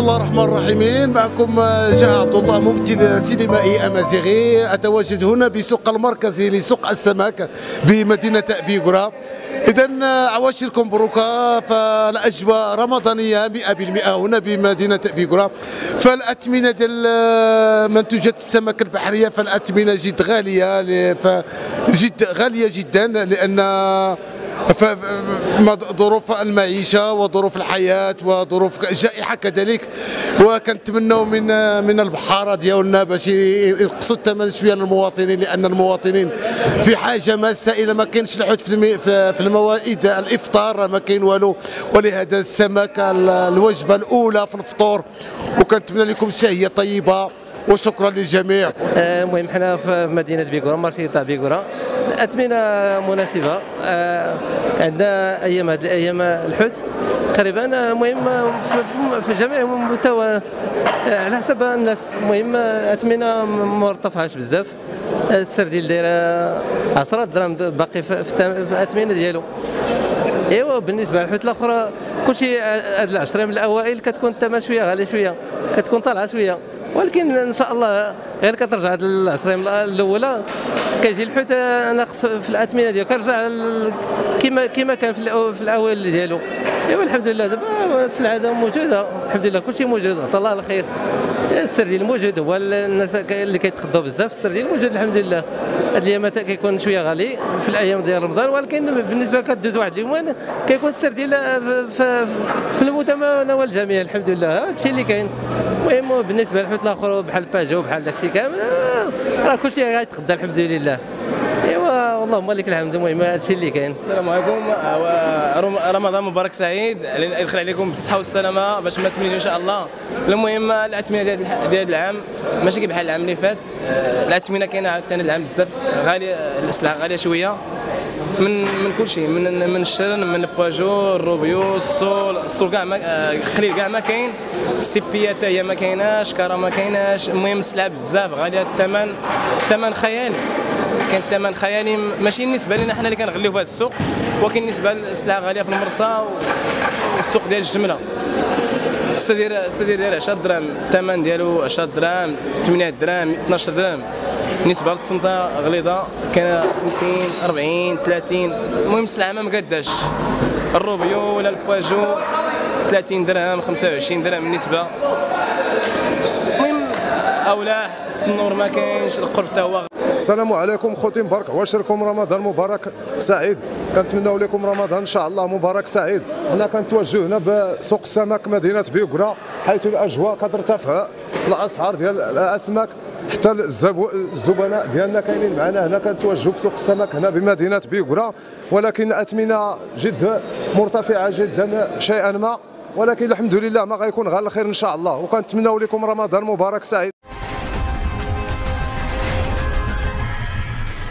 الرحمن الرحيم. معكم جاء عبد الله ممثل سينمائي أمازيغي، أتواجد هنا بسوق المركزي لسوق السمك بمدينة ابيجره. إذن عواشركم بروكا، فالأجواء رمضانية 100% هنا بمدينة بيكورا، فالأثمنة ديال منتوجات السمك البحرية فالأثمنة جد غالية، جد غالية جدا، لأن ظروف المعيشة وظروف الحياة وظروف الجائحة كذلك، وكنتمنوا من البحارة ديالنا باش ينقصوا الثمن شوية للمواطنين، لأن المواطنين في حاجة ماسة إلى ما كاينش الحوت في الموائد الإفطار، ما كاين والو، ولهذا السمك الوجبة الأولى في الفطور. وكنتمنى لكم شهية طيبة وشكرا للجميع. المهم حنا في مدينة بيكورا، مارشي تاع بيكورا، الأثمنة مناسبة، عندنا أيام هذه الأيام الحوت تقريبا، المهم في جميع مستوى على حسب الناس، المهم الأثمنة ما مرتفعاش بزاف، السر ديال دايره 10 درهم باقي في الأثمنة ديالو. ايوا بالنسبه للحوت الاخرى كلشي هاد العشرين من الاوائل كتكون الثمن شويه غالي، شويه كتكون طالعه شويه، ولكن ان شاء الله غير كترجع هاد العشرين من الاولى كيجي الحوت ناقص في الاثمنه ديالو، كيرجع كما كان في الاول ديالو. ايوا الحمد لله دابا السلعه موجوده، الحمد لله كلشي موجود، عطا الله الخير. السردين موجود، هو الناس اللي كيتخضوا بزاف، السردين موجود الحمد لله. هاد اليامات كيكون شويه غالي في الايام ديال رمضان، ولكن بالنسبه كدوز واحد اليومين كيكون السردين في المتناول الجميع الحمد لله، هادشي اللي كاين. المهم بالنسبه للحوت الاخر بحال باجو بحال داكشي كامل راه كلشي غيتخضى الحمد لله. ايوا اللهم لك الحمد. المهم هادشي اللي كاين. السلام عليكم، رمضان مبارك سعيد، يدخل عليكم بالصحه والسلامه باش ما تمليش ان شاء الله. المهم الاثمنه ديال هذا العام ماشي بحال العام اللي فات، الاثمنه كاينه عاوتاني العام بزاف غاليه، الاسلحه غاليه شويه من كلشي، من الشرن، من الباجور، الروبيو، السول كاع قليل، كاع ما كاين، السيبيه حتى هي ما كايناش، كرا ما كايناش. المهم السلعه بزاف غاليه، الثمن خيالي، كان الثمن خيالي، ماشي بالنسبه لنا حنا اللي كنغليو في هذا السوق، ولكن بالنسبه للسلعه غاليه في المرصى والسوق ديال الجمله. السدير ديال 10 درهم، الثمن ديالو 10 درهم، 8 درهم، 12 درهم. بالنسبه للسنطه غليظه كان 50 40 30. المهم السلعه ما مقاداش، الروبيو ولا الباجو 30 درهم 25 درهم بالنسبه. المهم اولاح السنور ما كاينش، القرب حتى هو. السلام عليكم خوتي، مبارك عواشركم، رمضان مبارك سعيد، كنتمناو لكم رمضان ان شاء الله مبارك سعيد. حنا كنتوجهوا هنا بسوق السمك مدينه بيكورا، حيث الاجواء كترتفع، الاسعار ديال الاسماك، حتى الزبناء ديالنا كاينين معنا هنا، كنتوجهوا في سوق السمك هنا بمدينه بيكورا، ولكن اثمنه جد مرتفعه جدا شيئا ما، ولكن الحمد لله ما غيكون غير الخير ان شاء الله، وكنتمناو لكم رمضان مبارك سعيد.